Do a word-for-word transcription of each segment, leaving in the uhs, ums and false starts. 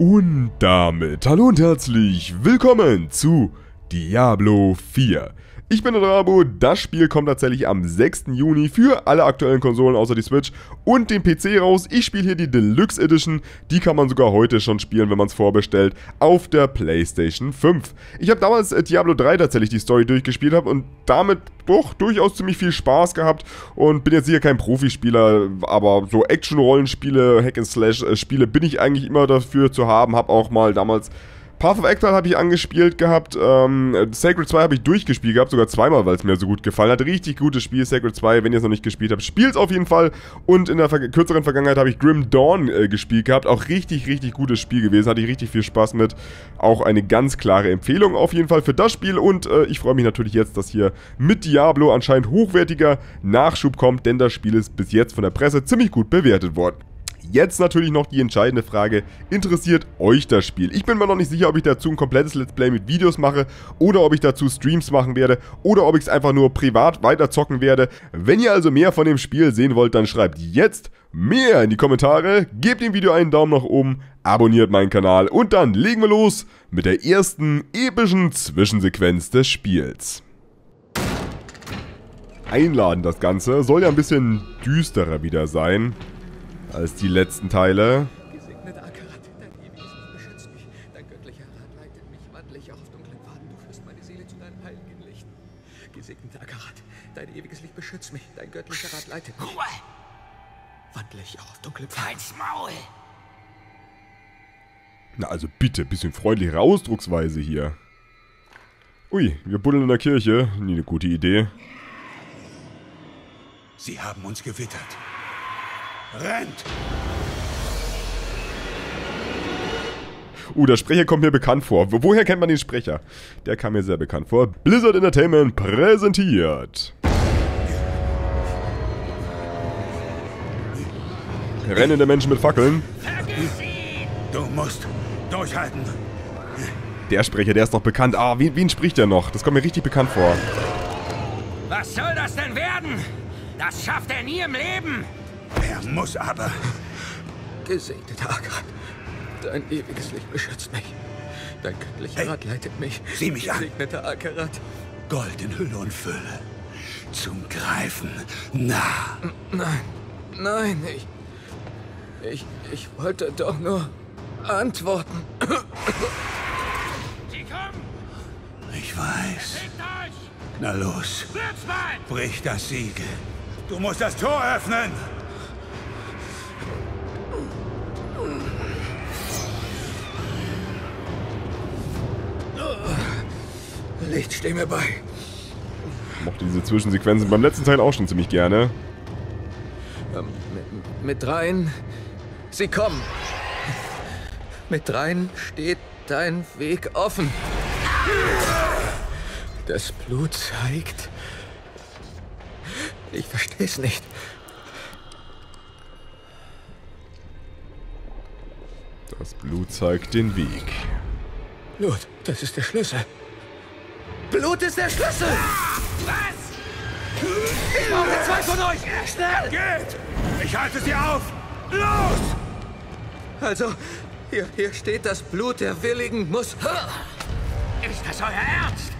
Und damit hallo und herzlich willkommen zu Diablo vier. Ich bin der Drabu, das Spiel kommt tatsächlich am sechsten Juni für alle aktuellen Konsolen außer die Switch und den P C raus. Ich spiele hier die Deluxe Edition, die kann man sogar heute schon spielen, wenn man es vorbestellt, auf der Playstation fünf. Ich habe damals Diablo drei tatsächlich die Story durchgespielt habe und damit doch durchaus ziemlich viel Spaß gehabt und bin jetzt sicher kein Profispieler, aber so Action-Rollenspiele, Hack-and-Slash-Spiele bin ich eigentlich immer dafür zu haben, habe auch mal damals Path of Exile habe ich angespielt gehabt, ähm, Sacred zwei habe ich durchgespielt gehabt, sogar zweimal, weil es mir so gut gefallen hat. Richtig gutes Spiel, Sacred zwei, wenn ihr es noch nicht gespielt habt, spielt es auf jeden Fall. Und in der ver kürzeren Vergangenheit habe ich Grim Dawn äh, gespielt gehabt, auch richtig, richtig gutes Spiel gewesen, hatte ich richtig viel Spaß mit. Auch eine ganz klare Empfehlung auf jeden Fall für das Spiel und äh, ich freue mich natürlich jetzt, dass hier mit Diablo anscheinend hochwertiger Nachschub kommt, denn das Spiel ist bis jetzt von der Presse ziemlich gut bewertet worden. Jetzt natürlich noch die entscheidende Frage, interessiert euch das Spiel? Ich bin mir noch nicht sicher, ob ich dazu ein komplettes Let's Play mit Videos mache oder ob ich dazu Streams machen werde oder ob ich es einfach nur privat weiterzocken werde. Wenn ihr also mehr von dem Spiel sehen wollt, dann schreibt jetzt mehr in die Kommentare, gebt dem Video einen Daumen nach oben, abonniert meinen Kanal und dann legen wir los mit der ersten epischen Zwischensequenz des Spiels. Einladen das Ganze, soll ja ein bisschen düsterer wieder sein als die letzten Teile. Gesegneter Akarat, dein ewiges Licht beschützt mich. Dein göttlicher Rat leitet mich wandlich auf dunklen Pfaden. Du führst meine Seele zu deinen heiligen Lichten. Gesegneter Akarat, dein ewiges Licht beschützt mich. Dein göttlicher Rat leitet mich. Ruhe! Wandlich auf dunklen Pfaden. Halt's Maul! Na also bitte, bisschen freundlichere Ausdrucksweise hier. Ui, wir buddeln in der Kirche. Nie eine gute Idee. Sie haben uns gewittert. Rennt! Uh, der Sprecher kommt mir bekannt vor. Woher kennt man den Sprecher? Der kam mir sehr bekannt vor. Blizzard Entertainment präsentiert. Rennende Menschen mit Fackeln. Du musst durchhalten. Der Sprecher, der ist noch bekannt. Ah, wen, wen spricht der noch? Das kommt mir richtig bekannt vor. Was soll das denn werden? Das schafft er nie im Leben. Er muss aber. Gesegneter Akarat, dein ewiges Licht beschützt mich. Dein göttlicher hey, Rat leitet mich. Sieh mich Gesegneter an. Gesegneter Akarat. Gold in Hülle und Fülle. Zum Greifen. Na. Nein. Nein, ich. Ich, ich wollte doch nur antworten. Sie kommen! Ich weiß. Euch. Na los. Brich das Siegel. Du musst das Tor öffnen! Licht, steh mir bei. Ich mochte diese Zwischensequenzen beim letzten Teil auch schon ziemlich gerne. Ähm, mit, mit dreien... Sie kommen! Mit dreien steht dein Weg offen. Das Blut zeigt... Ich verstehe es nicht. Das Blut zeigt den Weg. Blut, das ist der Schlüssel. Blut ist der Schlüssel! Was? Ich brauche zwei von euch! Schnell! Geht! Ich halte sie auf! Los! Also, hier, hier steht, das Blut der Willigen muss... Ist das euer Ernst?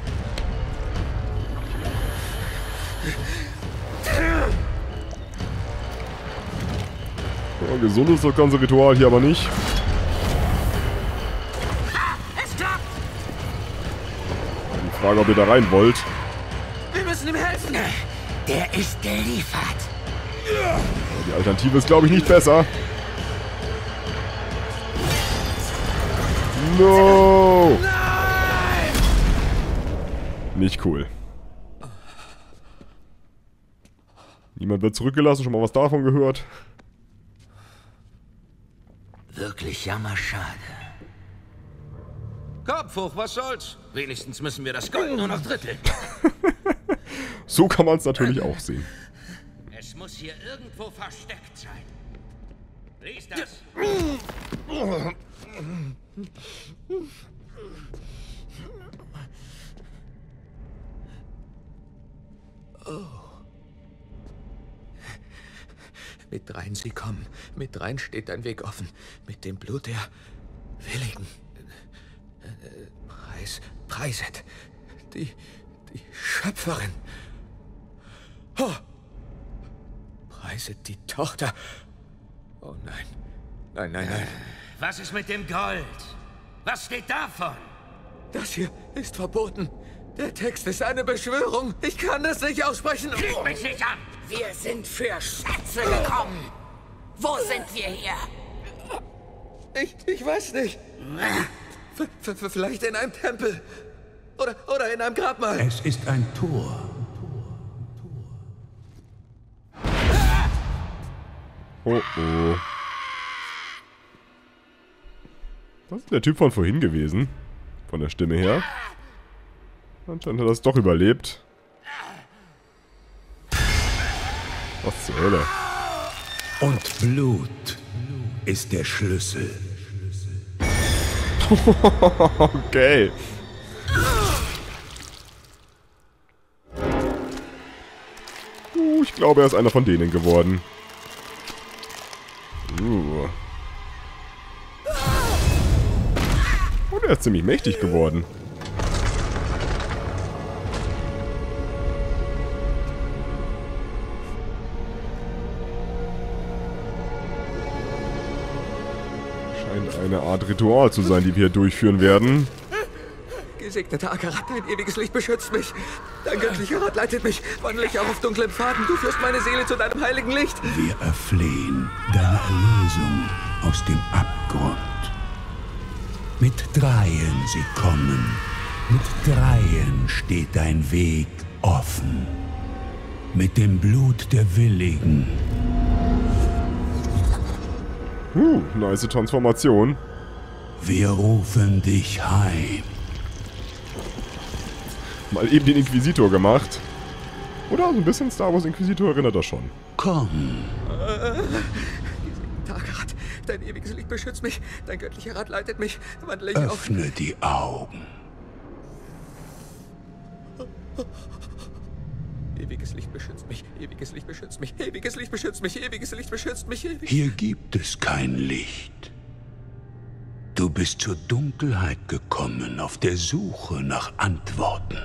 Ja, gesund ist das ganze Ritual hier aber nicht. Die Frage, ob ihr da rein wollt. Wir müssen ihm helfen. Der ist geliefert. Ja, die Alternative ist, glaube ich, nicht besser. No! Nein! Nicht cool. Niemand wird zurückgelassen, schon mal was davon gehört. Wirklich jammerschade. Kopf hoch, was soll's? Wenigstens müssen wir das Gold nur noch dritteln. So kann man es natürlich auch sehen. Es muss hier irgendwo versteckt sein. Lies das. Oh. Mit dreien sie kommen. Mit dreien steht dein Weg offen. Mit dem Blut der Willigen. Preis, Preiset. Die, die Schöpferin. Oh. Preiset die Tochter. Oh nein. Nein, nein, nein. Was ist mit dem Gold? Was steht davon? Das hier ist verboten. Der Text ist eine Beschwörung. Ich kann das nicht aussprechen. Krieg mich nicht an! Wir sind für Schätze gekommen. Wo sind wir hier? Ich, ich weiß nicht. V vielleicht in einem Tempel. Oder, oder in einem Grabmal. Es ist ein Tor. Oh oh. Was ist der Typ von vorhin gewesen? Von der Stimme her. Anscheinend hat er es doch überlebt. Was zur Hölle? Und Blut ist der Schlüssel. Okay. Uh, ich glaube, er ist einer von denen geworden. Uh. Und er ist ziemlich mächtig geworden. Scheint eine Art Ritual zu sein, die wir hier durchführen werden. Gesegneter Akarat, dein ewiges Licht beschützt mich. Dein göttlicher Rat leitet mich. Wandle ich auch auf dunklem Faden. Du führst meine Seele zu deinem heiligen Licht. Wir erflehen deine Erlösung aus dem Abgrund. Mit Dreien sie kommen. Mit Dreien steht dein Weg offen. Mit dem Blut der Willigen. Uh, nice Transformation. Wir rufen dich heim. Mal eben den Inquisitor gemacht. Oder so ein bisschen Star Wars Inquisitor erinnert das schon. Komm. Äh, Tagarat, dein ewiges Licht beschützt mich. Dein göttlicher Rat leitet mich. Wandle ich Öffne auf. Die Augen. Ewiges Licht beschützt mich. Ewiges Licht beschützt mich. Ewiges Licht beschützt mich. Ewiges Licht beschützt mich. Ewig Hier gibt es kein Licht. Du bist zur Dunkelheit gekommen, auf der Suche nach Antworten.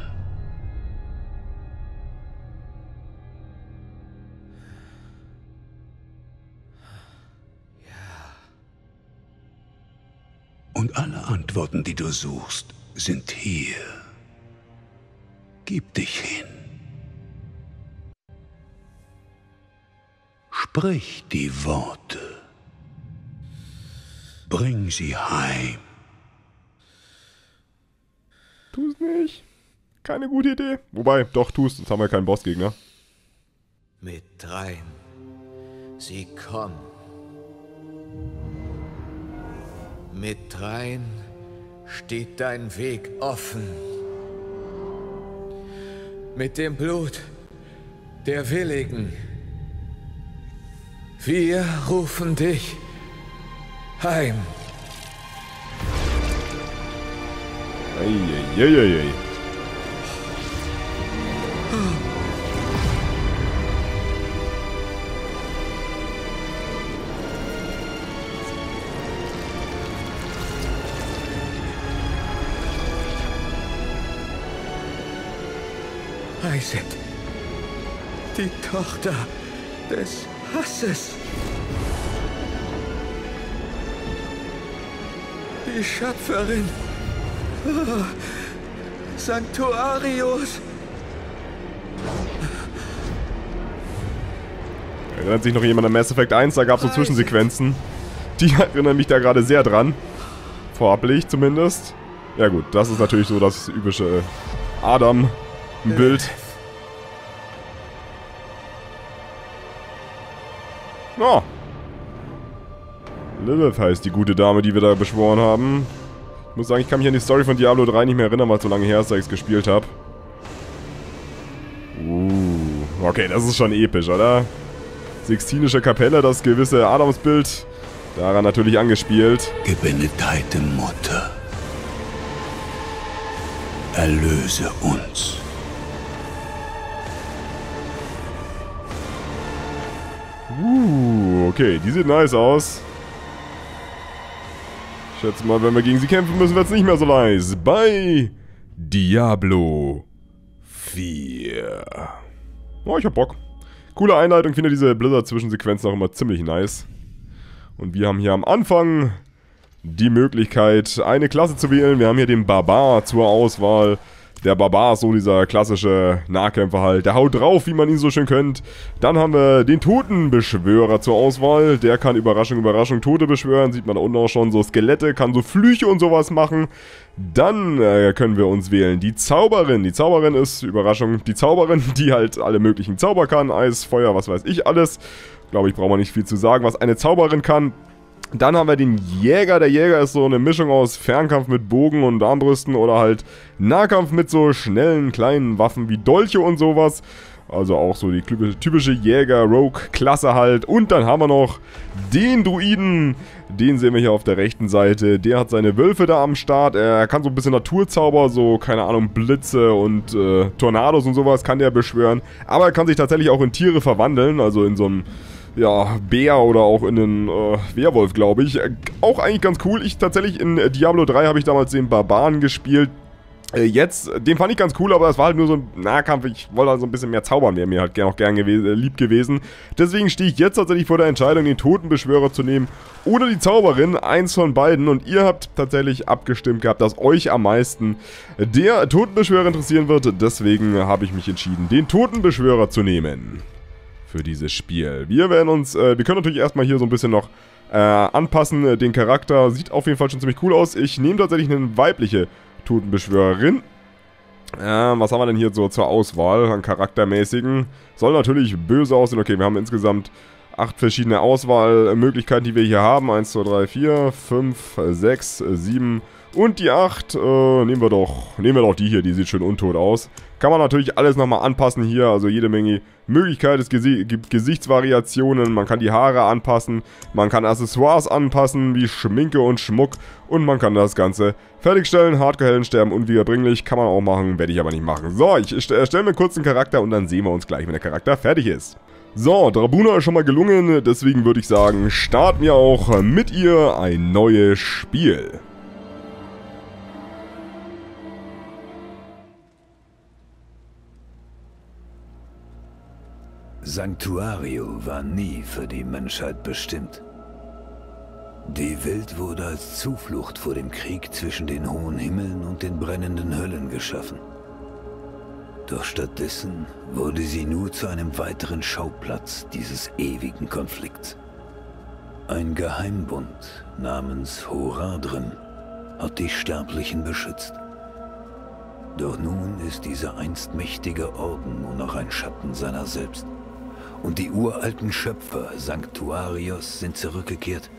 Und alle Antworten, die du suchst, sind hier. Gib dich hin. Sprich die Worte. Bring sie heim. Tu's nicht. Keine gute Idee. Wobei, doch tu's, sonst haben wir keinen Bossgegner. Mit dreien. Sie kommen. Mit dreien steht dein Weg offen. Mit dem Blut der Willigen. Wir rufen dich heim. Eieieiei. Heiset, die Tochter des Hasses. Die Schöpferin. Oh, Sanctuarius. Erinnert sich noch jemand an Mass Effect eins? Da gab es so Zwischensequenzen. Die erinnern mich da gerade sehr dran. Farblich zumindest. Ja gut, das ist natürlich so das übliche Adam-Bild. Oh. Lilith heißt die gute Dame, die wir da beschworen haben. Ich muss sagen, ich kann mich an die Story von Diablo drei nicht mehr erinnern, weil es so lange her ist, dass ich es gespielt habe. Uh, okay, das ist schon episch, oder? Sixtinische Kapelle, das gewisse Adamsbild. Daran natürlich angespielt. Gebenedeite Mutter. Erlöse uns. Uh, okay, die sieht nice aus. Letztes Mal, wenn wir gegen sie kämpfen, müssen wir jetzt nicht mehr so leise. Bei Diablo vier. Oh, ich hab Bock. Coole Einleitung. Ich finde diese Blizzard-Zwischensequenzen auch immer ziemlich nice. Und wir haben hier am Anfang die Möglichkeit, eine Klasse zu wählen. Wir haben hier den Barbar zur Auswahl. Der Barbar ist so dieser klassische Nahkämpfer halt. Der haut drauf, wie man ihn so schön kennt. Dann haben wir den Totenbeschwörer zur Auswahl. Der kann Überraschung, Überraschung Tote beschwören. Sieht man da unten auch schon so Skelette. Kann so Flüche und sowas machen. Dann äh, können wir uns wählen. Die Zauberin. Die Zauberin ist, Überraschung, die Zauberin, die halt alle möglichen Zauber kann. Eis, Feuer, was weiß ich alles. Glaube ich, braucht man nicht viel zu sagen, was eine Zauberin kann. Dann haben wir den Jäger. Der Jäger ist so eine Mischung aus Fernkampf mit Bogen und Armbrüsten oder halt Nahkampf mit so schnellen kleinen Waffen wie Dolche und sowas. Also auch so die typische Jäger-Rogue-Klasse halt. Und dann haben wir noch den Druiden. Den sehen wir hier auf der rechten Seite. Der hat seine Wölfe da am Start. Er kann so ein bisschen Naturzauber, so, keine Ahnung, Blitze und äh, Tornados und sowas kann der beschwören. Aber er kann sich tatsächlich auch in Tiere verwandeln, also in so einem... ja, Bär oder auch in den äh, Werwolf, glaube ich. Äh, auch eigentlich ganz cool. Ich tatsächlich in äh, Diablo drei habe ich damals den Barbaren gespielt. Äh, jetzt, den fand ich ganz cool, aber es war halt nur so ein Nahkampf. Ich wollte halt so ein bisschen mehr zaubern, wäre mir halt auch gern gewesen, äh, lieb gewesen. Deswegen stehe ich jetzt tatsächlich vor der Entscheidung, den Totenbeschwörer zu nehmen oder die Zauberin. Eins von beiden. Und ihr habt tatsächlich abgestimmt gehabt, dass euch am meisten der Totenbeschwörer interessieren wird. Deswegen äh, habe ich mich entschieden, den Totenbeschwörer zu nehmen. Für dieses Spiel. Wir werden uns, äh, wir können natürlich erstmal hier so ein bisschen noch äh, anpassen. Den Charakter sieht auf jeden Fall schon ziemlich cool aus. Ich nehme tatsächlich eine weibliche Totenbeschwörerin. Äh, was haben wir denn hier so zur Auswahl an charaktermäßigen? Soll natürlich böse aussehen. Okay, wir haben insgesamt acht verschiedene Auswahlmöglichkeiten, die wir hier haben. eins, zwei, drei, vier, fünf, sechs, sieben und die acht. Äh, nehmen wir doch, nehmen wir doch die hier, die sieht schön untot aus. Kann man natürlich alles nochmal anpassen hier, also jede Menge Möglichkeiten. Es gibt Gesichtsvariationen, man kann die Haare anpassen, man kann Accessoires anpassen, wie Schminke und Schmuck. Und man kann das Ganze fertigstellen, Hardcore-Heldensterben, unwiederbringlich, kann man auch machen, werde ich aber nicht machen. So, ich erstelle mir kurz einen Charakter und dann sehen wir uns gleich, wenn der Charakter fertig ist. So, Drabu ist schon mal gelungen, deswegen würde ich sagen, starten wir auch mit ihr ein neues Spiel. Sanctuario war nie für die Menschheit bestimmt. Die Welt wurde als Zuflucht vor dem Krieg zwischen den hohen Himmeln und den brennenden Höllen geschaffen. Doch stattdessen wurde sie nur zu einem weiteren Schauplatz dieses ewigen Konflikts. Ein Geheimbund namens Horadrim hat die Sterblichen beschützt. Doch nun ist dieser einst mächtige Orden nur noch ein Schatten seiner selbst. Und die uralten Schöpfer Sanctuarios sind zurückgekehrt,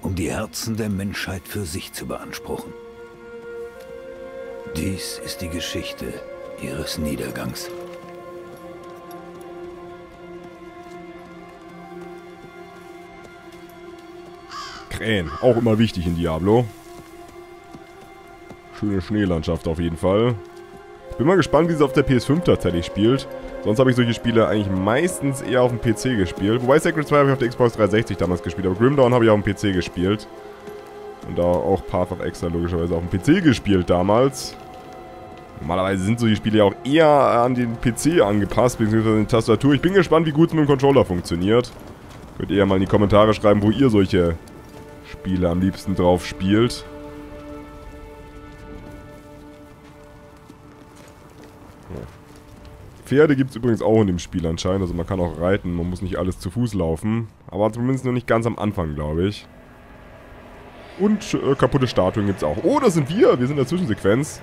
um die Herzen der Menschheit für sich zu beanspruchen. Dies ist die Geschichte ihres Niedergangs. Krähen, auch immer wichtig in Diablo. Schöne Schneelandschaft auf jeden Fall. Bin mal gespannt, wie sie auf der P S fünf tatsächlich spielt. Sonst habe ich solche Spiele eigentlich meistens eher auf dem P C gespielt. Wobei Sacred zwei habe ich auf der Xbox dreihundertsechzig damals gespielt, aber Grim Dawn habe ich auf dem P C gespielt. Und auch Path of Exile logischerweise auf dem P C gespielt damals. Normalerweise sind solche Spiele ja auch eher an den P C angepasst, beziehungsweise an die Tastatur. Ich bin gespannt, wie gut es mit dem Controller funktioniert. Könnt ihr ja mal in die Kommentare schreiben, wo ihr solche Spiele am liebsten drauf spielt. Pferde gibt es übrigens auch in dem Spiel anscheinend, also man kann auch reiten, man muss nicht alles zu Fuß laufen. Aber zumindest noch nicht ganz am Anfang, glaube ich. Und äh, kaputte Statuen gibt es auch. Oh, das sind wir! Wir sind in der Zwischensequenz.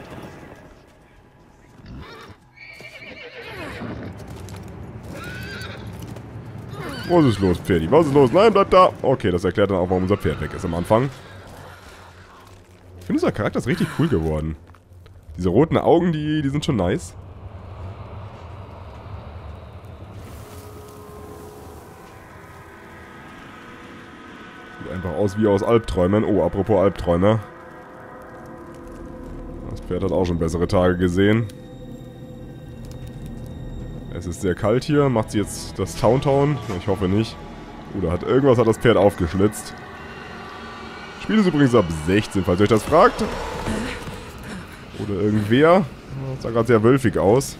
Was ist los, Pferdi? Was ist los? Nein, bleib da! Okay, das erklärt dann auch, warum unser Pferd weg ist am Anfang. Ich finde, unser Charakter ist richtig cool geworden. Diese roten Augen, die, die sind schon nice. Einfach aus wie aus Albträumen. Oh, apropos Albträume. Das Pferd hat auch schon bessere Tage gesehen. Es ist sehr kalt hier. Macht sie jetzt das Town-Town? Ich hoffe nicht. Oder hat irgendwas hat das Pferd aufgeschlitzt. Spiel ist übrigens ab sechzehn, falls ihr euch das fragt. Oder irgendwer. Das sah gerade sehr wölfig aus.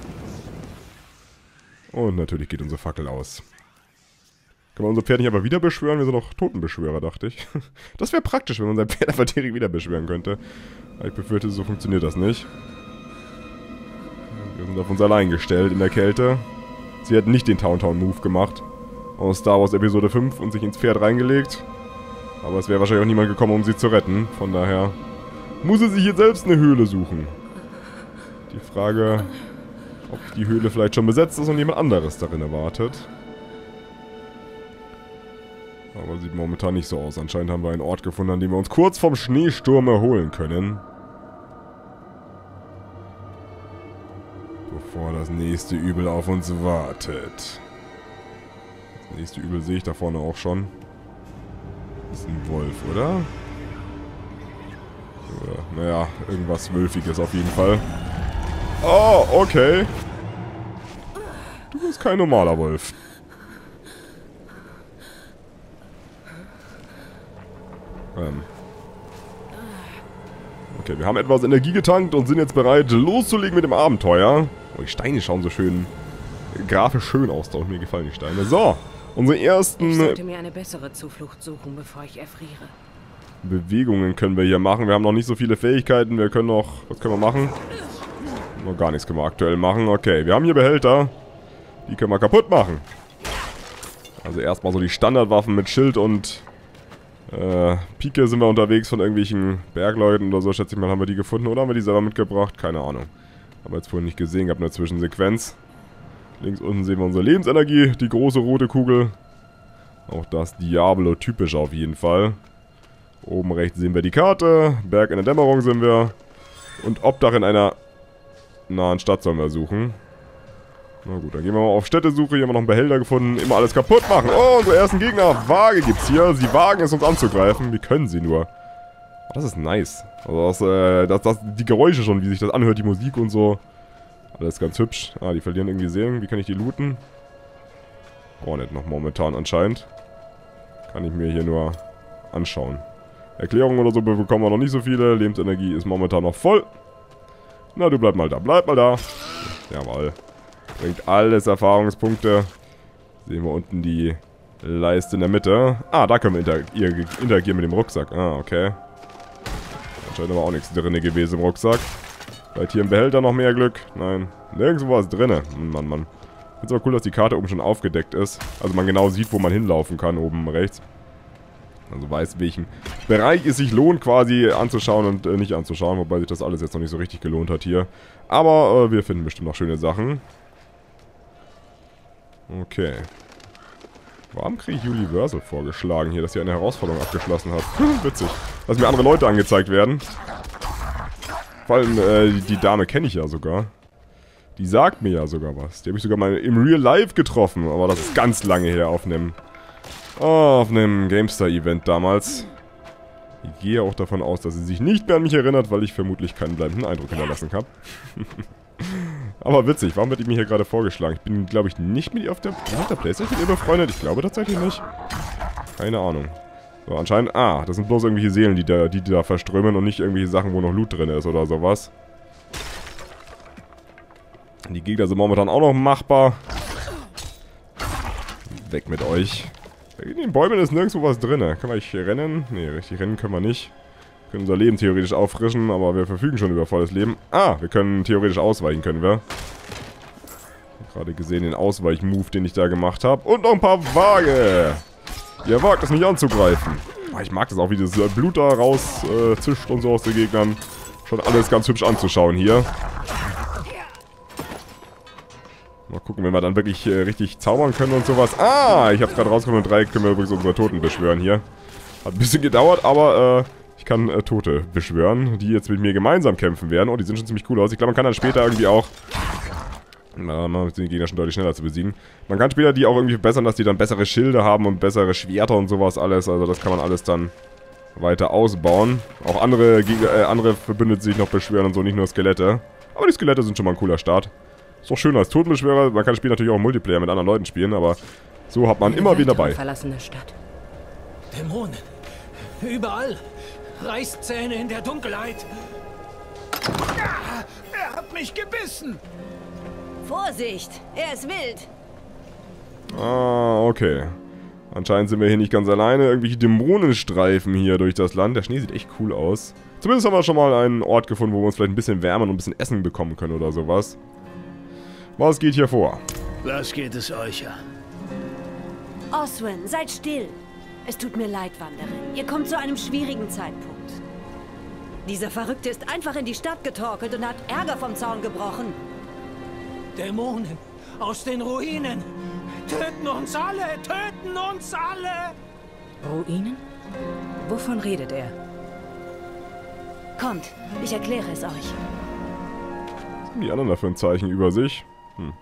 Und natürlich geht unsere Fackel aus. Können wir unser Pferd nicht aber wieder beschwören? Wir sind noch Totenbeschwörer, dachte ich. Das wäre praktisch, wenn man sein Pferd einfach direkt wieder beschwören könnte. Aber ich befürchte, so funktioniert das nicht. Wir sind auf uns allein gestellt in der Kälte. Sie hätten nicht den Town-Town-Move gemacht. Aus Star Wars Episode fünf und sich ins Pferd reingelegt. Aber es wäre wahrscheinlich auch niemand gekommen, um sie zu retten. Von daher muss er sich jetzt selbst eine Höhle suchen. Die Frage, ob die Höhle vielleicht schon besetzt ist und jemand anderes darin erwartet. Aber sieht momentan nicht so aus. Anscheinend haben wir einen Ort gefunden, an dem wir uns kurz vom Schneesturm erholen können. Bevor das nächste Übel auf uns wartet. Das nächste Übel sehe ich da vorne auch schon. Das ist ein Wolf, oder? Oder naja, irgendwas Wölfiges auf jeden Fall. Oh, okay. Du bist kein normaler Wolf. Okay, wir haben etwas Energie getankt und sind jetzt bereit, loszulegen mit dem Abenteuer. Oh, die Steine schauen so schön, grafisch schön aus. Da mir gefallen die Steine. So, unsere ersten... Ich sollte mir eine bessere Zuflucht suchen, bevor ich erfriere. Bewegungen können wir hier machen. Wir haben noch nicht so viele Fähigkeiten. Wir können noch... Was können wir machen? Noch gar nichts können wir aktuell machen. Okay, wir haben hier Behälter. Die können wir kaputt machen. Also erstmal so die Standardwaffen mit Schild und... Äh, Pike sind wir unterwegs von irgendwelchen Bergleuten oder so, schätze ich mal, haben wir die gefunden oder haben wir die selber mitgebracht? Keine Ahnung. Aber jetzt vorhin nicht gesehen, gab eine Zwischensequenz. Links unten sehen wir unsere Lebensenergie, die große rote Kugel. Auch das Diablo-typisch auf jeden Fall. Oben rechts sehen wir die Karte, Berg in der Dämmerung sind wir. Und Obdach in einer nahen Stadt sollen wir suchen. Na gut, dann gehen wir mal auf Städtesuche. Hier haben wir noch einen Behälter gefunden. Immer alles kaputt machen. Oh, unsere ersten Gegner. Waage gibt's hier. Sie wagen es, uns anzugreifen. Wie können sie nur? Oh, das ist nice. Also das, äh, das, das, die Geräusche schon, wie sich das anhört, die Musik und so. Alles ganz hübsch. Ah, die verlieren irgendwie Seelen. Wie kann ich die looten? Oh, nicht noch momentan anscheinend. Kann ich mir hier nur anschauen. Erklärungen oder so bekommen wir noch nicht so viele. Lebensenergie ist momentan noch voll. Na, du bleib mal da. Bleib mal da. Jawohl. Bringt alles Erfahrungspunkte. Sehen wir unten die Leiste in der Mitte. Ah, da können wir inter interagieren mit dem Rucksack. Ah, okay. Anscheinend aber auch nichts drin gewesen im Rucksack. Vielleicht hier im Behälter noch mehr Glück. Nein, nirgendwo war es drin. Mann, Mann. Ist aber cool, dass die Karte oben schon aufgedeckt ist. Also man genau sieht, wo man hinlaufen kann, oben rechts. Also weiß, welchen Bereich es sich lohnt, quasi anzuschauen und äh, nicht anzuschauen. Wobei sich das alles jetzt noch nicht so richtig gelohnt hat hier. Aber äh, wir finden bestimmt noch schöne Sachen. Okay. Warum kriege ich Universal vorgeschlagen hier, dass sie eine Herausforderung abgeschlossen hat? Witzig. Dass mir andere Leute angezeigt werden. Vor allem, äh, die, die Dame kenne ich ja sogar. Die sagt mir ja sogar was. Die habe ich sogar mal im Real Life getroffen. Aber das ist ganz lange her auf einem... Oh, auf einem GameStar-Event damals. Ich gehe auch davon aus, dass sie sich nicht mehr an mich erinnert, weil ich vermutlich keinen bleibenden Eindruck hinterlassen habe. Aber witzig, warum wird die mir hier gerade vorgeschlagen? Ich bin, glaube ich, nicht mit ihr auf der, auf der Playstation befreundet. Ich glaube tatsächlich nicht. Keine Ahnung. So, anscheinend... Ah, das sind bloß irgendwelche Seelen, die da, die da verströmen und nicht irgendwelche Sachen, wo noch Loot drin ist oder sowas. Die Gegner sind momentan auch noch machbar. Weg mit euch. In den Bäumen ist nirgendwo was drin. Können wir nicht rennen? Nee, richtig rennen können wir nicht. Wir können unser Leben theoretisch auffrischen, aber wir verfügen schon über volles Leben. Ah, wir können theoretisch ausweichen, können wir. Ich habe gerade gesehen den Ausweichmove, den ich da gemacht habe. Und noch ein paar Waage. Ihr wagt es nicht anzugreifen. Ich mag das auch, wie dieses Blut da raus äh, zischt und so aus den Gegnern. Schon alles ganz hübsch anzuschauen hier. Mal gucken, wenn wir dann wirklich äh, richtig zaubern können und sowas. Ah, ich habe es gerade rausgekommen. Mit drei können wir übrigens unsere Toten beschwören hier. Hat ein bisschen gedauert, aber... Äh, Ich kann äh, Tote beschwören, die jetzt mit mir gemeinsam kämpfen werden. Oh, die sind schon ziemlich cool aus. Ich glaube, man kann dann später irgendwie auch... Na, man ist die Gegner schon deutlich schneller zu besiegen. Man kann später die auch irgendwie verbessern, dass die dann bessere Schilde haben und bessere Schwerter und sowas alles. Also das kann man alles dann weiter ausbauen. Auch andere, Gegner, äh, andere Verbündete sich noch beschwören und so, nicht nur Skelette. Aber die Skelette sind schon mal ein cooler Start. Ist doch schön als Totenbeschwörer. Man kann das Spiel natürlich auch im Multiplayer mit anderen Leuten spielen, aber so hat man immer wieder bei. Dämonen. Überall. Reißzähne in der Dunkelheit. Ah, er hat mich gebissen. Vorsicht, er ist wild. Ah, okay. Anscheinend sind wir hier nicht ganz alleine. Irgendwelche Dämonenstreifen hier durch das Land. Der Schnee sieht echt cool aus. Zumindest haben wir schon mal einen Ort gefunden, wo wir uns vielleicht ein bisschen wärmen und ein bisschen Essen bekommen können oder sowas. Was geht hier vor? Was geht es euch an? Oswin, seid still. Es tut mir leid, Wanderin. Ihr kommt zu einem schwierigen Zeitpunkt. Dieser Verrückte ist einfach in die Stadt getorkelt und hat Ärger vom Zaun gebrochen. Dämonen aus den Ruinen. Töten uns alle! Töten uns alle! Ruinen? Wovon redet er? Kommt, ich erkläre es euch. Was haben die anderen dafür ein Zeichen über sich? Hm.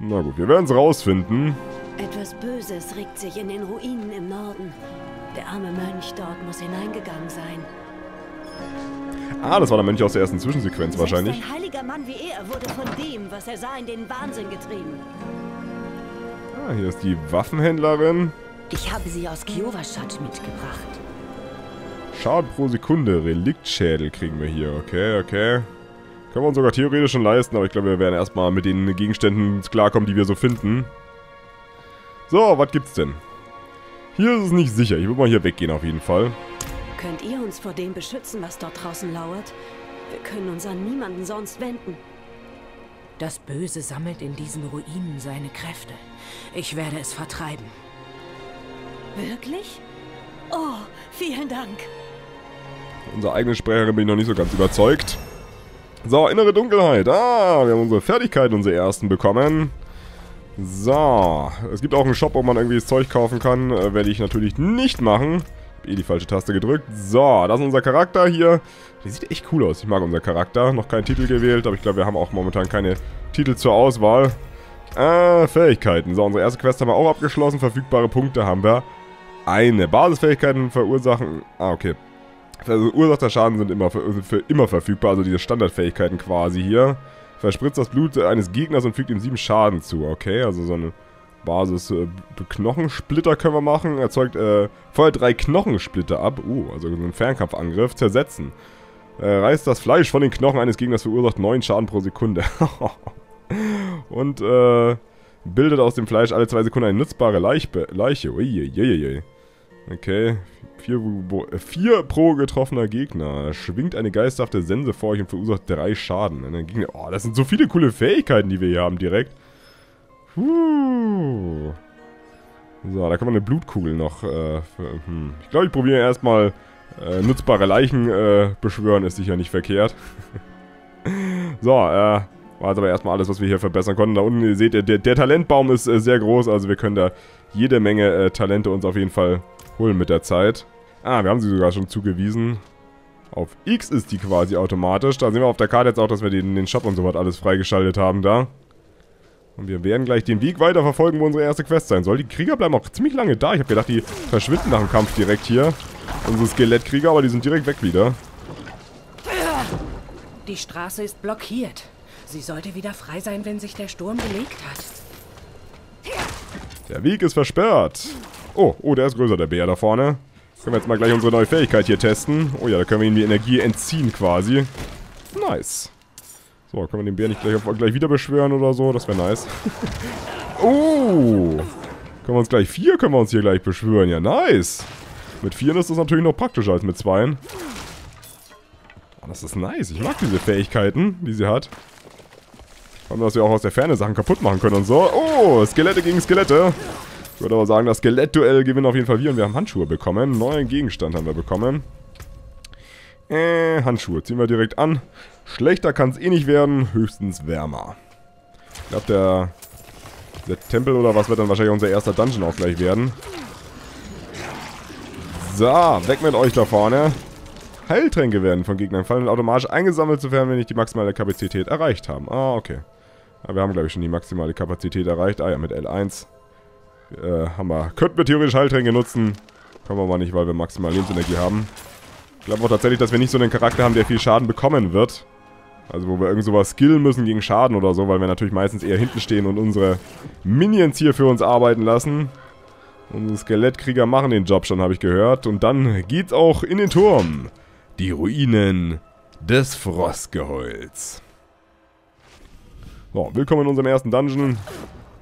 Na gut, wir werden es rausfinden. Etwas Böses regt sich in den Ruinen im Norden. Der arme Mönch dort muss hineingegangen sein. Ah, das war der Mönch aus der ersten Zwischensequenz wahrscheinlich. Selbst ein heiliger Mann wie er wurde von dem, was er sah, in den Wahnsinn getrieben. Ah, hier ist die Waffenhändlerin. Ich habe sie aus Kiovashat mitgebracht. Schaden pro Sekunde, Reliktschädel kriegen wir hier. Okay, okay. Können wir uns sogar theoretisch schon leisten, aber ich glaube, wir werden erstmal mit den Gegenständen klarkommen, die wir so finden. So, was gibt's denn? Hier ist es nicht sicher. Ich würde mal hier weggehen auf jeden Fall. Könnt ihr uns vor dem beschützen, was dort draußen lauert? Wir können uns an niemanden sonst wenden. Das Böse sammelt in diesen Ruinen seine Kräfte. Ich werde es vertreiben. Wirklich? Oh, vielen Dank. Unsere eigene Sprecherin bin ich noch nicht so ganz überzeugt. So, innere Dunkelheit. Ah, wir haben unsere Fertigkeiten, unsere ersten bekommen. So, es gibt auch einen Shop, wo man irgendwie das Zeug kaufen kann. Äh, werde ich natürlich nicht machen. Ich habe eh die falsche Taste gedrückt. So, das ist unser Charakter hier. Der sieht echt cool aus. Ich mag unser Charakter. Noch keinen Titel gewählt, aber ich glaube, wir haben auch momentan keine Titel zur Auswahl. Äh, Fähigkeiten. So, unsere erste Quest haben wir auch abgeschlossen. Verfügbare Punkte haben wir. Eine. Basisfähigkeiten verursachen... Ah, okay. Verursachter Schaden sind immer für, für immer verfügbar. Also diese Standardfähigkeiten quasi hier. Verspritzt das Blut eines Gegners und fügt ihm sieben Schaden zu. Okay, also so eine Basis-Knochensplitter äh, können wir machen. Erzeugt äh, feuert drei Knochensplitter ab. Uh, also so ein Fernkampfangriff. Zersetzen. Äh, reißt das Fleisch von den Knochen eines Gegners, verursacht neun Schaden pro Sekunde. Und äh, bildet aus dem Fleisch alle zwei Sekunden eine nutzbare Leiche. Leiche. Uiuiuiui. Okay, vier pro getroffener Gegner. Schwingt eine geisterhafte Sense vor euch und verursacht drei Schaden. Und dann ging, oh, das sind so viele coole Fähigkeiten, die wir hier haben direkt. Puh. So, da kann man eine Blutkugel noch... Äh, für, hm. Ich glaube, ich probiere erstmal äh, nutzbare Leichen äh, beschwören, ist sicher nicht verkehrt. So, äh... war jetzt aber erstmal alles, was wir hier verbessern konnten. Da unten, ihr seht, der, der Talentbaum ist äh, sehr groß, also wir können da jede Menge äh, Talente uns auf jeden Fall holen mit der Zeit. Ah, wir haben sie sogar schon zugewiesen. Auf X ist die quasi automatisch. Da sehen wir auf der Karte jetzt auch, dass wir den, den Shop und so was alles freigeschaltet haben da. Und wir werden gleich den Weg weiterverfolgen, wo unsere erste Quest sein soll. Die Krieger bleiben auch ziemlich lange da. Ich habe gedacht, die verschwinden nach dem Kampf direkt hier. Unsere Skelettkrieger, aber die sind direkt weg wieder. Die Straße ist blockiert. Sie sollte wieder frei sein, wenn sich der Sturm gelegt hat. Der Weg ist versperrt. Oh, oh, der ist größer, der Bär da vorne. Können wir jetzt mal gleich unsere neue Fähigkeit hier testen. Oh ja, da können wir ihm die Energie entziehen quasi. Nice. So, können wir den Bär nicht gleich, gleich wieder beschwören oder so? Das wäre nice. Oh. Können wir uns gleich vier, können wir uns hier gleich beschwören. Ja, nice. Mit vieren ist das natürlich noch praktischer als mit zweien. Oh, das ist nice. Ich mag diese Fähigkeiten, die sie hat. Dass wir auch aus der Ferne Sachen kaputt machen können und so. Oh, Skelette gegen Skelette. Ich würde aber sagen, das Skelettduell gewinnen auf jeden Fall wir. Und wir haben Handschuhe bekommen. Neuen Gegenstand haben wir bekommen. Äh, Handschuhe. Ziehen wir direkt an. Schlechter kann es eh nicht werden. Höchstens wärmer. Ich glaube, der, der Tempel oder was wird dann wahrscheinlich unser erster Dungeon auch gleich werden. So, weg mit euch da vorne. Heiltränke werden von Gegnern fallen und automatisch eingesammelt, sofern wir nicht die maximale Kapazität erreicht haben. Ah, okay. Aber wir haben, glaube ich, schon die maximale Kapazität erreicht. Ah ja, mit L eins. Äh, haben wir. Könnten wir theoretisch Heiltränke nutzen. Können wir aber nicht, weil wir maximal Lebensenergie haben. Ich glaube auch tatsächlich, dass wir nicht so einen Charakter haben, der viel Schaden bekommen wird. Also wo wir irgend sowas skillen müssen gegen Schaden oder so, weil wir natürlich meistens eher hinten stehen und unsere Minions hier für uns arbeiten lassen. Unsere Skelettkrieger machen den Job schon, habe ich gehört. Und dann geht's auch in den Turm. Die Ruinen des Frostgeheuls. So, willkommen in unserem ersten Dungeon.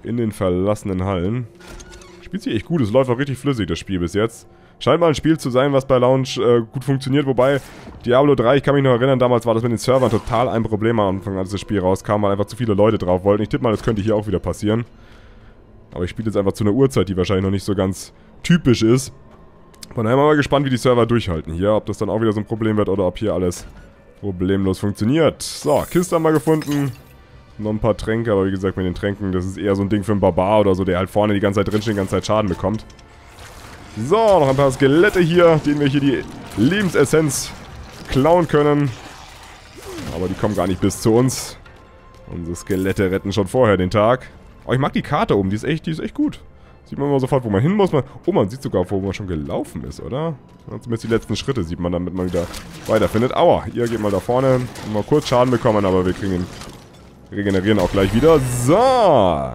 In den verlassenen Hallen. Spielt sich echt gut, es läuft auch richtig flüssig, das Spiel bis jetzt. Scheint mal ein Spiel zu sein, was bei Launch äh, gut funktioniert, wobei Diablo drei, ich kann mich noch erinnern, damals war das mit den Servern total ein Problem am Anfang, als das Spiel rauskam, weil einfach zu viele Leute drauf wollten. Ich tippe mal, das könnte hier auch wieder passieren. Aber ich spiele jetzt einfach zu einer Uhrzeit, die wahrscheinlich noch nicht so ganz typisch ist. Von daher bin ich mal gespannt, wie die Server durchhalten hier, ob das dann auch wieder so ein Problem wird oder ob hier alles problemlos funktioniert. So, Kiste haben wir gefunden. Noch ein paar Tränke, aber wie gesagt, mit den Tränken, das ist eher so ein Ding für einen Barbar oder so, der halt vorne die ganze Zeit drinsteht, die ganze Zeit Schaden bekommt. So, noch ein paar Skelette hier, denen wir hier die Lebensessenz klauen können. Aber die kommen gar nicht bis zu uns. Unsere Skelette retten schon vorher den Tag. Oh, ich mag die Karte oben, die ist echt, die ist echt gut. Sieht man immer sofort, wo man hin muss. Oh, man sieht sogar, wo man schon gelaufen ist, oder? Zumindest die letzten Schritte sieht man, damit man wieder weiterfindet. Aua, ihr geht mal da vorne. Mal kurz Schaden bekommen, aber wir kriegen ihn. Regenerieren auch gleich wieder. So!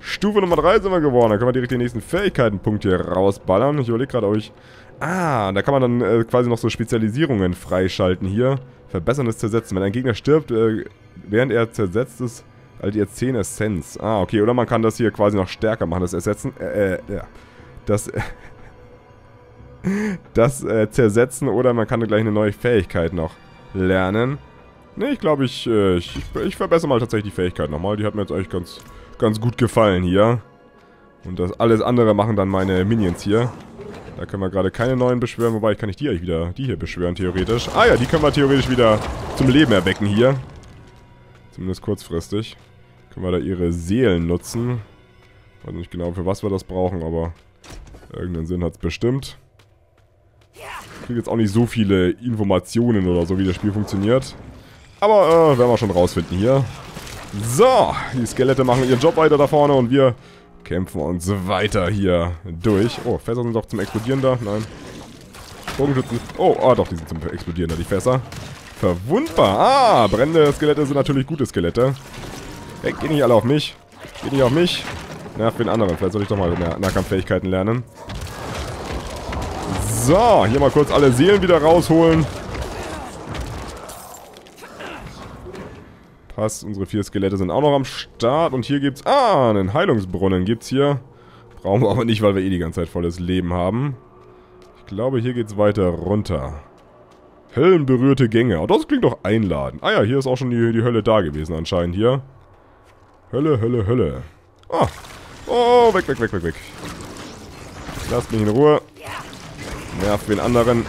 Stufe Nummer drei sind wir geworden. Da können wir direkt den nächsten Fähigkeitenpunkt hier rausballern. Ich überlege gerade, ob ich... Ah, da kann man dann äh, quasi noch so Spezialisierungen freischalten hier. Verbesserndes Zersetzen. Wenn ein Gegner stirbt, äh, während er zersetzt ist, halt ihr zehn Essenz. Ah, okay. Oder man kann das hier quasi noch stärker machen. Das Ersetzen... Äh, äh, ja. Das... Äh, das äh, Zersetzen. Oder man kann gleich eine neue Fähigkeit noch lernen. Ne, ich glaube, ich, äh, ich, ich verbessere mal tatsächlich die Fähigkeit nochmal. Die hat mir jetzt eigentlich ganz, ganz gut gefallen hier. Und das alles andere machen dann meine Minions hier. Da können wir gerade keine neuen beschwören. Wobei, ich kann nicht die eigentlich wieder, die hier beschwören, theoretisch. Ah ja, die können wir theoretisch wieder zum Leben erwecken hier. Zumindest kurzfristig. Können wir da ihre Seelen nutzen. Ich weiß nicht genau, für was wir das brauchen, aber irgendeinen Sinn hat es bestimmt. Ich kriege jetzt auch nicht so viele Informationen oder so, wie das Spiel funktioniert. Aber äh, werden wir schon rausfinden hier. So, die Skelette machen ihren Job weiter da vorne und wir kämpfen uns weiter hier durch. Oh, Fässer sind doch zum Explodieren da. Nein. Bogenschützen. Oh, ah, doch, die sind zum Explodieren da, die Fässer. Verwundbar. Ah, brennende Skelette sind natürlich gute Skelette. Hey, geht nicht alle auf mich. Geht nicht auf mich. Na, für den anderen. Vielleicht soll ich doch mal mehr Nahkampffähigkeiten lernen. So, hier mal kurz alle Seelen wieder rausholen. Passt, unsere vier Skelette sind auch noch am Start. Und hier gibt's... Ah, einen Heilungsbrunnen gibt's hier. Brauchen wir aber nicht, weil wir eh die ganze Zeit volles Leben haben. Ich glaube, hier geht's weiter runter. Höllenberührte Gänge. Oh, das klingt doch einladend. Ah ja, hier ist auch schon die, die Hölle da gewesen anscheinend hier. Hölle, Hölle, Hölle. Ah. Oh, weg, weg, weg, weg, weg. Lasst mich in Ruhe. Nervt den anderen.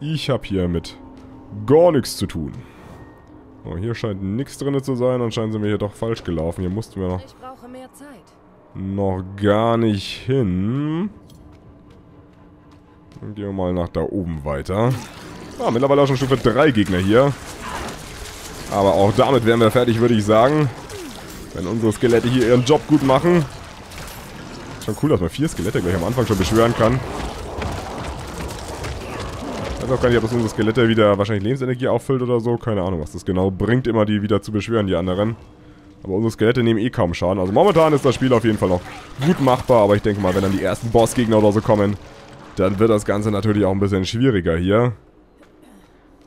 Ich hab hier mit... gar nichts zu tun. Oh, hier scheint nichts drin zu sein. Anscheinend sind wir hier doch falsch gelaufen. Hier mussten wir noch... Ich brauche mehr Zeit. Noch gar nicht hin. Dann gehen wir mal nach da oben weiter. Ah, mittlerweile auch schon Stufe drei Gegner hier. Aber auch damit wären wir fertig, würde ich sagen. Wenn unsere Skelette hier ihren Job gut machen. Ist schon cool, dass man vier Skelette gleich am Anfang schon beschwören kann. Ich weiß auch gar nicht, ob das unsere Skelette wieder wahrscheinlich Lebensenergie auffüllt oder so. Keine Ahnung, was das genau bringt, immer die wieder zu beschwören, die anderen. Aber unsere Skelette nehmen eh kaum Schaden. Also momentan ist das Spiel auf jeden Fall noch gut machbar. Aber ich denke mal, wenn dann die ersten Bossgegner oder so kommen, dann wird das Ganze natürlich auch ein bisschen schwieriger hier.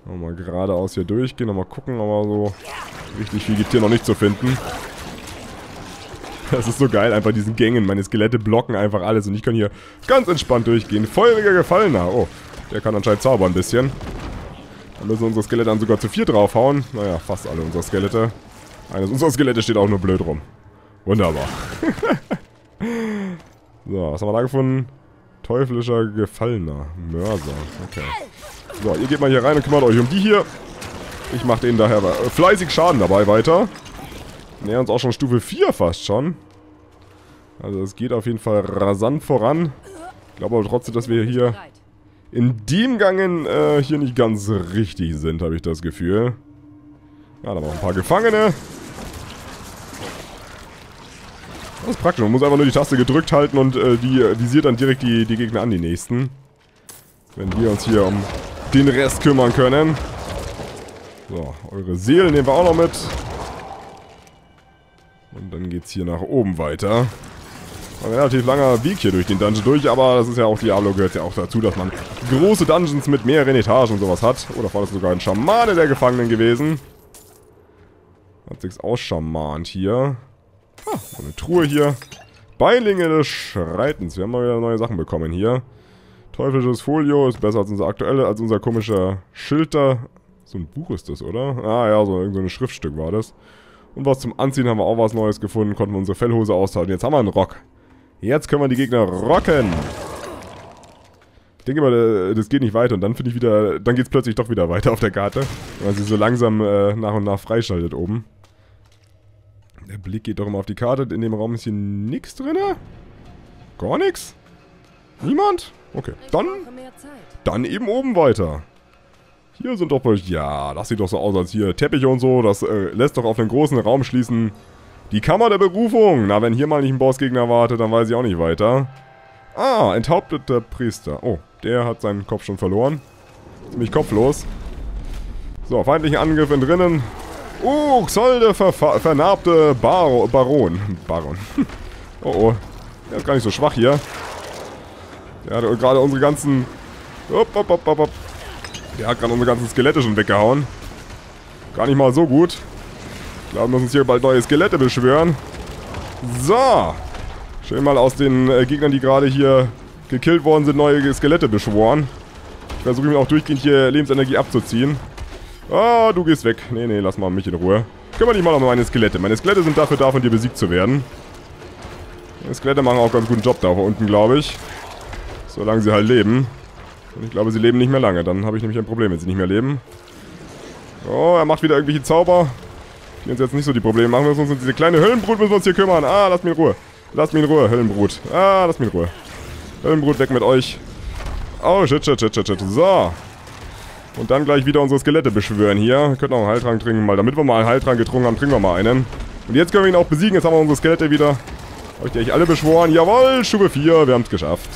Nochmal geradeaus hier durchgehen, nochmal gucken, aber so richtig viel gibt hier noch nicht zu finden. Das ist so geil, einfach diesen Gängen. Meine Skelette blocken einfach alles und ich kann hier ganz entspannt durchgehen. Feuriger Gefallener, oh. Der kann anscheinend zaubern ein bisschen. Da müssen unsere Skelette dann sogar zu vier draufhauen. Naja, fast alle unsere Skelette. Eines unserer Skelette steht auch nur blöd rum. Wunderbar. So, was haben wir da gefunden? Teuflischer Gefallener. Mörser. Okay. So, ihr geht mal hier rein und kümmert euch um die hier. Ich mache denen daher fleißig Schaden dabei weiter. Näher uns auch schon Stufe vier fast schon. Also es geht auf jeden Fall rasant voran. Ich glaube aber trotzdem, dass wir hier... in dem Gangen äh, hier nicht ganz richtig sind, habe ich das Gefühl. Ja, da waren ein paar Gefangene. Das ist praktisch. Man muss einfach nur die Taste gedrückt halten und äh, die visiert dann direkt die, die Gegner an, die nächsten. Wenn wir uns hier um den Rest kümmern können. So, eure Seelen nehmen wir auch noch mit. Und dann geht's hier nach oben weiter. Ein relativ langer Weg hier durch den Dungeon durch, aber das ist ja auch, Diablo gehört ja auch dazu, dass man große Dungeons mit mehreren Etagen und sowas hat. Oder war das sogar ein Schamane der Gefangenen gewesen? Hat sich's ausschamant hier. Ah, eine Truhe hier. Beilinge des Schreitens. Wir haben mal wieder neue Sachen bekommen hier. Teuflisches Folio ist besser als unser aktuelle, als unser komischer Schilder. So ein Buch ist das, oder? Ah ja, so irgendein Schriftstück war das. Und was zum Anziehen haben wir auch was Neues gefunden, konnten wir unsere Fellhose austauschen. Jetzt haben wir einen Rock. Jetzt können wir die Gegner rocken. Ich denke mal, das geht nicht weiter und dann finde ich wieder, dann geht es plötzlich doch wieder weiter auf der Karte, weil sie so langsam äh, nach und nach freischaltet oben. Der Blick geht doch immer auf die Karte. In dem Raum ist hier nichts drin? Gar nichts? Niemand? Okay, dann, dann eben oben weiter. Hier sind doch... Ja, das sieht doch so aus, als hier Teppiche und so. Das äh, lässt doch auf den großen Raum schließen. Die Kammer der Berufung. Na, wenn hier mal nicht ein Bossgegner wartet, dann weiß ich auch nicht weiter. Ah, enthaupteter Priester. Oh, der hat seinen Kopf schon verloren. Ziemlich kopflos. So, feindlichen Angriff in drinnen. Oh, Xolde, ver vernarbte Bar Baron. Baron. Oh, oh. Der ist gar nicht so schwach hier. Der hat gerade unsere ganzen... Hopp, hopp, hopp, hopp. Der hat gerade unsere ganzen Skelette schon weggehauen. Gar nicht mal so gut. Ich glaube, wir müssen uns hier bald neue Skelette beschwören. So. Schön mal aus den äh, Gegnern, die gerade hier gekillt worden sind, neue Skelette beschworen. Ich versuche mir auch durchgehend hier Lebensenergie abzuziehen. Ah, du gehst weg. Nee, nee, lass mal mich in Ruhe. Kümmere dich mal um meine Skelette. Meine Skelette sind dafür da, von dir besiegt zu werden. Die Skelette machen auch ganz guten Job da unten, glaube ich. Solange sie halt leben. Und ich glaube, sie leben nicht mehr lange. Dann habe ich nämlich ein Problem, wenn sie nicht mehr leben. Oh, er macht wieder irgendwelche Zauber, die uns jetzt nicht so die Probleme machen. Wir müssen uns um diese kleine Höllenbrut müssen wir uns hier kümmern. Ah, lasst mich in Ruhe. Lasst mich in Ruhe, Höllenbrut. Ah, lasst mich in Ruhe. Höllenbrut, weg mit euch. Oh, shit, shit, shit, shit, shit. So. Und dann gleich wieder unsere Skelette beschwören hier. Wir können auch einen Heiltrank trinken. Mal, damit wir mal einen Heiltrank getrunken haben, trinken wir mal einen. Und jetzt können wir ihn auch besiegen. Jetzt haben wir unsere Skelette wieder. Habe ich die eigentlich alle beschworen? Jawohl, Stufe vier. Wir haben es geschafft.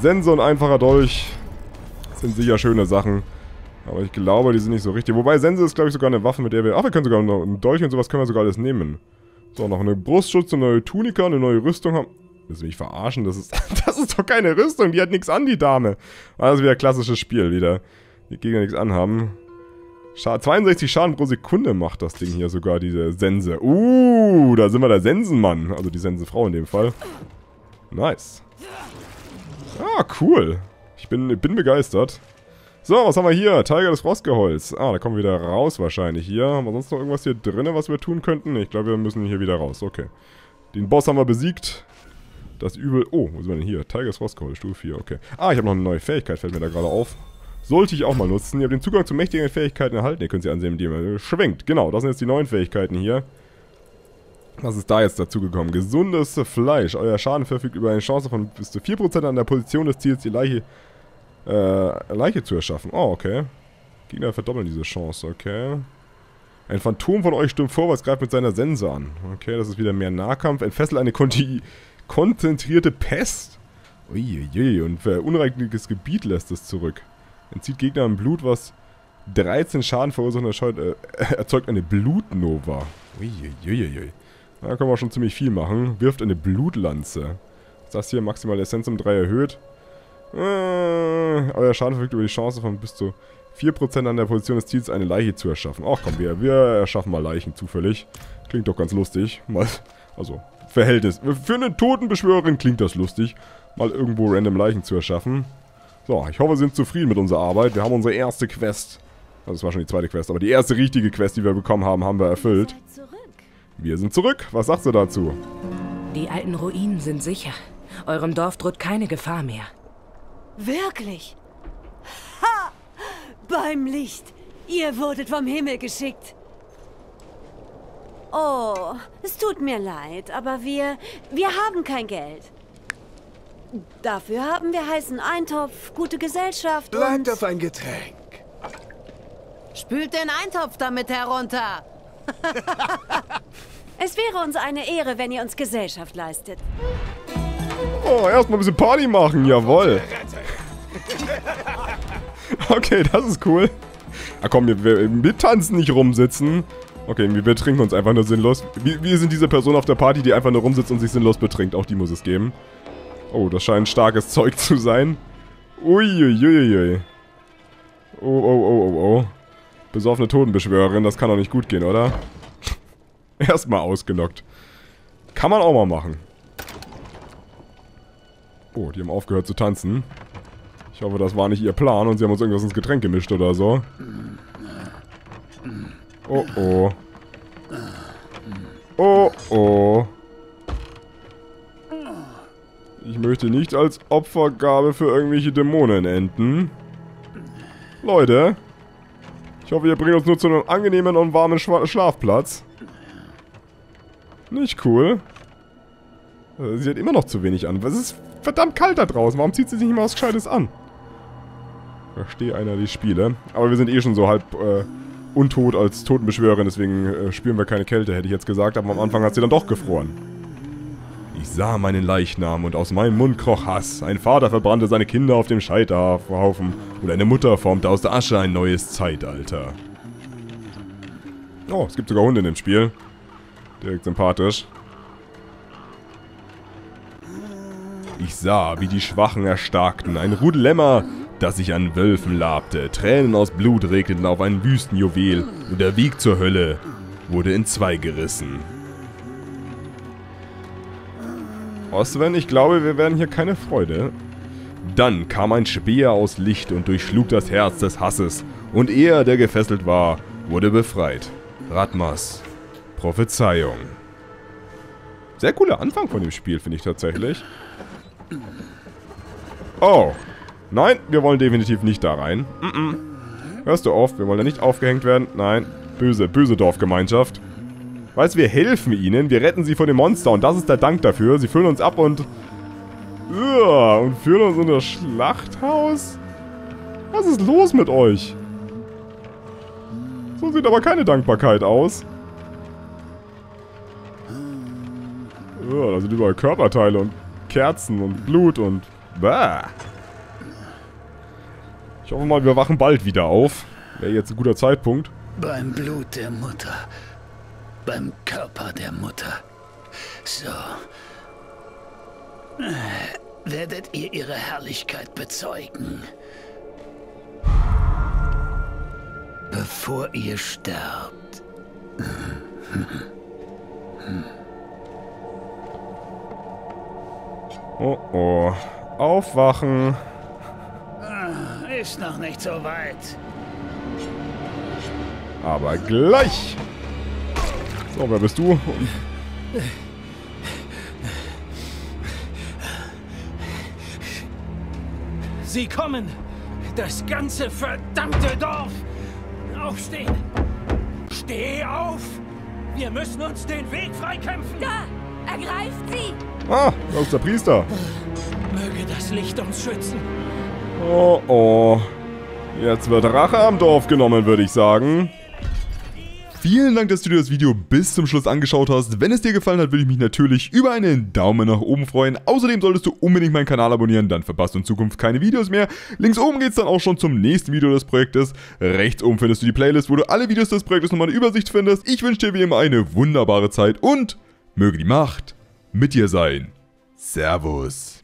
Sensor und einfacher Dolch. Das sind sicher schöne Sachen. Aber ich glaube, die sind nicht so richtig. Wobei, Sense ist, glaube ich, sogar eine Waffe, mit der wir... Ach, wir können sogar noch einen Dolch und sowas können wir sogar alles nehmen. So, noch eine Brustschutz, eine neue Tunika, eine neue Rüstung haben... Willst du mich verarschen? Das ist, das ist doch keine Rüstung. Die hat nichts an, die Dame. Also wieder klassisches Spiel, wieder. Die Gegner nichts anhaben. Scha- zweiundsechzig Schaden pro Sekunde macht das Ding hier sogar, diese Sense. Uh, da sind wir der Sensenmann. Also die Sensenfrau in dem Fall. Nice. Ah, cool. Ich bin, bin begeistert. So, was haben wir hier? Tiger des Frostgeholz. Ah, da kommen wir wieder raus wahrscheinlich hier. Haben wir sonst noch irgendwas hier drin, was wir tun könnten? Ich glaube, wir müssen hier wieder raus. Okay. Den Boss haben wir besiegt. Das Übel... Oh, wo sind wir denn hier? Tiger des Frostgeholz, Stufe vier, okay. Ah, ich habe noch eine neue Fähigkeit, fällt mir da gerade auf. Sollte ich auch mal nutzen. Ihr habt den Zugang zu mächtigen Fähigkeiten erhalten. Ihr könnt sie ansehen, die man schwenkt. Genau, das sind jetzt die neuen Fähigkeiten hier. Was ist da jetzt dazugekommen? Gesundes Fleisch. Euer Schaden verfügt über eine Chance von bis zu vier Prozent an der Position des Ziels, die Leiche, äh, Leiche zu erschaffen. Oh, okay. Gegner verdoppeln diese Chance, okay. Ein Phantom von euch stimmt vorwärts, greift mit seiner Sense an. Okay, das ist wieder mehr Nahkampf. Entfesselt eine konti konzentrierte Pest. Uiuiui, und verunreiniges Gebiet lässt es zurück. Entzieht Gegner im Blut, was dreizehn Schaden verursacht und äh, erzeugt eine Blutnova. Uiuiui. Da können wir schon ziemlich viel machen. Wirft eine Blutlanze. Ist das hier maximale Essenz um drei erhöht? Äh, euer Schaden verfügt über die Chance von bis zu vier Prozent an der Position des Ziels, eine Leiche zu erschaffen. Ach komm, wir, wir erschaffen mal Leichen zufällig. Klingt doch ganz lustig. Mal, also, Verhältnis. Für eine Totenbeschwörerin klingt das lustig, mal irgendwo random Leichen zu erschaffen. So, ich hoffe, wir sind zufrieden mit unserer Arbeit. Wir haben unsere erste Quest. Also, es war schon die zweite Quest, aber die erste richtige Quest, die wir bekommen haben, haben wir erfüllt. Wir sind zurück. Was sagst du dazu? Die alten Ruinen sind sicher. Eurem Dorf droht keine Gefahr mehr. Wirklich? Ha! Beim Licht. Ihr wurdet vom Himmel geschickt. Oh, es tut mir leid, aber wir... Wir haben kein Geld. Dafür haben wir heißen Eintopf, gute Gesellschaft und... Bleibt auf ein Getränk. Spült den Eintopf damit herunter. Es wäre uns eine Ehre, wenn ihr uns Gesellschaft leistet. Oh, erstmal ein bisschen Party machen, jawohl. Okay, das ist cool. Ah komm, wir, wir, wir tanzen, nicht rumsitzen. Okay, wir betrinken uns einfach nur sinnlos. Wir, wir sind diese Person auf der Party, die einfach nur rumsitzt und sich sinnlos betrinkt. Auch die muss es geben. Oh, das scheint starkes Zeug zu sein. Uiuiuiui. Oh, oh, oh, oh, oh. Besoffene Totenbeschwörerin, das kann doch nicht gut gehen, oder? Erstmal ausgenockt. Kann man auch mal machen. Oh, die haben aufgehört zu tanzen. Ich hoffe, das war nicht ihr Plan und sie haben uns irgendwas ins Getränk gemischt oder so. Oh, oh. Oh, oh. Ich möchte nicht als Opfergabe für irgendwelche Dämonen enden. Leute. Ich hoffe, ihr bringt uns nur zu einem angenehmen und warmen Schwa- Schlafplatz. Nicht cool. Sie hat immer noch zu wenig an. Es ist verdammt kalt da draußen. Warum zieht sie sich nicht mal was Gescheites an? Verstehe einer die Spiele. Aber wir sind eh schon so halb äh, untot als Totenbeschwörerin. Deswegen äh, spüren wir keine Kälte, hätte ich jetzt gesagt. Aber am Anfang hat sie dann doch gefroren. Ich sah meinen Leichnam und aus meinem Mund kroch Hass. Ein Vater verbrannte seine Kinder auf dem Scheiterhaufen. Und eine Mutter formte aus der Asche ein neues Zeitalter. Oh, es gibt sogar Hunde in dem Spiel. Direkt sympathisch. Ich sah, wie die Schwachen erstarkten. Ein Rudel Lämmer, das sich an Wölfen labte. Tränen aus Blut regneten auf ein Wüstenjuwel. Und der Weg zur Hölle wurde in zwei gerissen. Oswen, ich glaube, wir werden hier keine Freude. Dann kam ein Speer aus Licht und durchschlug das Herz des Hasses. Und er, der gefesselt war, wurde befreit. Radmas. Prophezeiung. Sehr cooler Anfang von dem Spiel, finde ich tatsächlich. Oh. Nein, wir wollen definitiv nicht da rein. Mm-mm. Hörst du auf? Wir wollen da nicht aufgehängt werden. Nein. Böse, böse Dorfgemeinschaft. Weißt du, wir helfen ihnen. Wir retten sie von dem Monster. Und das ist der Dank dafür. Sie füllen uns ab und... Uah, und führen uns in das Schlachthaus? Was ist los mit euch? So sieht aber keine Dankbarkeit aus. Uah, da sind überall Körperteile und... Kerzen und Blut und... Bah. Ich hoffe mal, wir wachen bald wieder auf. Wäre jetzt ein guter Zeitpunkt. Beim Blut der Mutter. Beim Körper der Mutter. So. Werdet ihr ihre Herrlichkeit bezeugen. Bevor ihr sterbt. Oh oh. Aufwachen. Ist noch nicht so weit. Aber gleich. So, wer bist du? Sie kommen. Das ganze verdammte Dorf. Aufstehen. Steh auf. Wir müssen uns den Weg freikämpfen. Da. Ergreift sie. Ah, da ist der Priester. Möge das Licht uns schützen. Oh, oh. Jetzt wird Rache am Dorf genommen, würde ich sagen. Vielen Dank, dass du dir das Video bis zum Schluss angeschaut hast. Wenn es dir gefallen hat, würde ich mich natürlich über einen Daumen nach oben freuen. Außerdem solltest du unbedingt meinen Kanal abonnieren, dann verpasst du in Zukunft keine Videos mehr. Links oben geht es dann auch schon zum nächsten Video des Projektes. Rechts oben findest du die Playlist, wo du alle Videos des Projektes nochmal eine Übersicht findest. Ich wünsche dir wie immer eine wunderbare Zeit und möge die Macht mit dir sein. Servus.